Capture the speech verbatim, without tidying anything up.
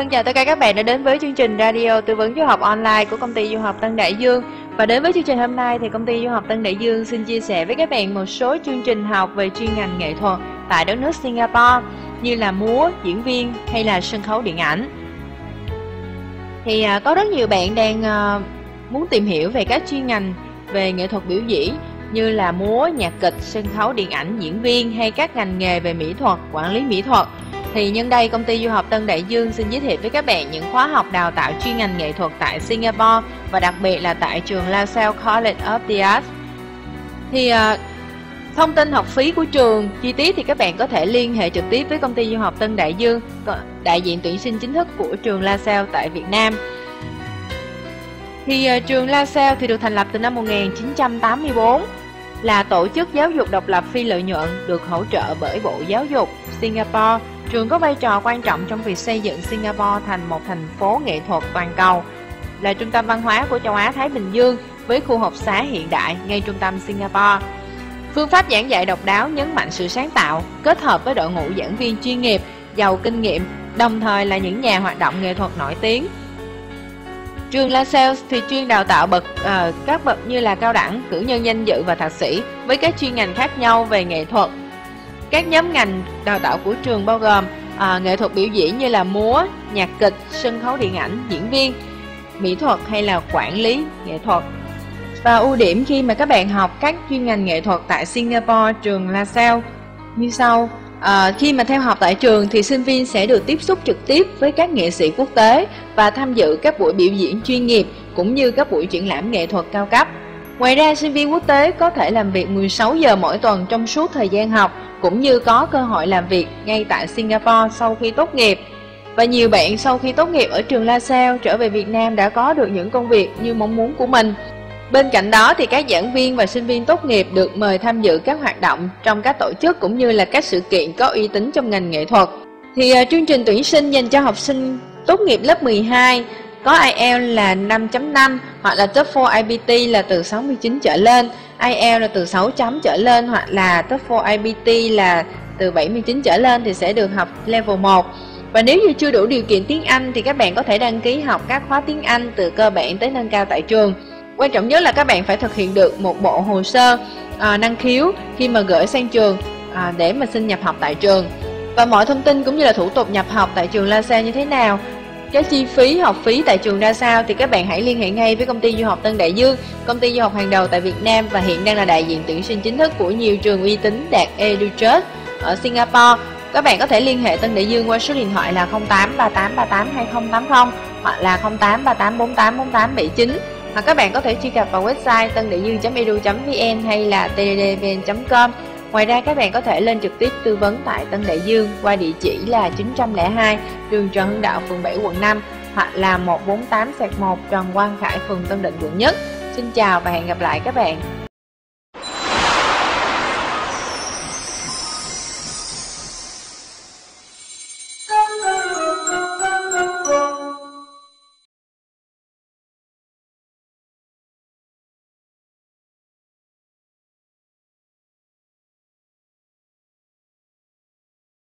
Thân chào tất cả các bạn đã đến với chương trình radio tư vấn du học online của công ty du học Tân Đại Dương. Và đến với chương trình hôm nay thì công ty du học Tân Đại Dương xin chia sẻ với các bạn một số chương trình học về chuyên ngành nghệ thuật tại đất nước Singapore như là múa, diễn viên hay là sân khấu điện ảnh. Thì có rất nhiều bạn đang muốn tìm hiểu về các chuyên ngành về nghệ thuật biểu diễn như là múa, nhạc kịch, sân khấu điện ảnh, diễn viên hay các ngành nghề về mỹ thuật, quản lý mỹ thuật. Thì nhân đây công ty du học Tân Đại Dương xin giới thiệu với các bạn những khóa học đào tạo chuyên ngành nghệ thuật tại Singapore và đặc biệt là tại trường LaSalle College of the Arts. Thì thông tin học phí của trường chi tiết thì các bạn có thể liên hệ trực tiếp với công ty du học Tân Đại Dương, đại diện tuyển sinh chính thức của trường LaSalle tại Việt Nam. Thì trường LaSalle thì được thành lập từ năm một nghìn chín trăm tám mươi tư, là tổ chức giáo dục độc lập phi lợi nhuận được hỗ trợ bởi Bộ Giáo dục Singapore. Trường có vai trò quan trọng trong việc xây dựng Singapore thành một thành phố nghệ thuật toàn cầu, là trung tâm văn hóa của châu Á Thái Bình Dương với khu học xá hiện đại ngay trung tâm Singapore. Phương pháp giảng dạy độc đáo nhấn mạnh sự sáng tạo, kết hợp với đội ngũ giảng viên chuyên nghiệp, giàu kinh nghiệm, đồng thời là những nhà hoạt động nghệ thuật nổi tiếng. Trường LaSalle thì chuyên đào tạo bậc uh, các bậc như là cao đẳng, cử nhân danh dự và thạc sĩ với các chuyên ngành khác nhau về nghệ thuật. Các nhóm ngành đào tạo của trường bao gồm à, nghệ thuật biểu diễn như là múa, nhạc kịch, sân khấu điện ảnh, diễn viên, mỹ thuật hay là quản lý nghệ thuật. Và ưu điểm khi mà các bạn học các chuyên ngành nghệ thuật tại Singapore, trường LaSalle như sau. À, khi mà theo học tại trường thì sinh viên sẽ được tiếp xúc trực tiếp với các nghệ sĩ quốc tế và tham dự các buổi biểu diễn chuyên nghiệp cũng như các buổi triển lãm nghệ thuật cao cấp. Ngoài ra, sinh viên quốc tế có thể làm việc mười sáu giờ mỗi tuần trong suốt thời gian học, cũng như có cơ hội làm việc ngay tại Singapore sau khi tốt nghiệp. Và nhiều bạn sau khi tốt nghiệp ở trường LaSalle trở về Việt Nam đã có được những công việc như mong muốn của mình. Bên cạnh đó thì các giảng viên và sinh viên tốt nghiệp được mời tham dự các hoạt động trong các tổ chức cũng như là các sự kiện có uy tín trong ngành nghệ thuật. Thì uh, chương trình tuyển sinh dành cho học sinh tốt nghiệp lớp mười hai có ai eo là năm chấm năm hoặc là TOEFL i bê tê là từ sáu mươi chín trở lên, ai eo là từ sáu chấm trở lên hoặc là TOEFL i bê tê là từ bảy mươi chín trở lên thì sẽ được học level một. Và nếu như chưa đủ điều kiện tiếng Anh thì các bạn có thể đăng ký học các khóa tiếng Anh từ cơ bản tới nâng cao tại trường. Quan trọng nhất là các bạn phải thực hiện được một bộ hồ sơ à, năng khiếu khi mà gửi sang trường à, để mà xin nhập học tại trường. Và mọi thông tin cũng như là thủ tục nhập học tại trường LaSalle như thế nào, các chi phí học phí tại trường ra sao thì các bạn hãy liên hệ ngay với công ty du học Tân Đại Dương, công ty du học hàng đầu tại Việt Nam và hiện đang là đại diện tuyển sinh chính thức của nhiều trường uy tín đạt Educert ở Singapore. Các bạn có thể liên hệ Tân Đại Dương qua số điện thoại là không tám ba tám ba tám hai không tám không hoặc là không tám ba tám bốn tám bốn tám bảy chín, hoặc các bạn có thể truy cập vào website tân đại dương chấm e d u chấm v n hay là t d d v n chấm com. Ngoài ra các bạn có thể lên trực tiếp tư vấn tại Tân Đại Dương qua địa chỉ là chín không hai đường Trần Hưng Đạo, phường bảy, quận năm hoặc là một bốn tám một Trần Quang Khải, phường Tân Định, quận Nhất. Xin chào và hẹn gặp lại các bạn.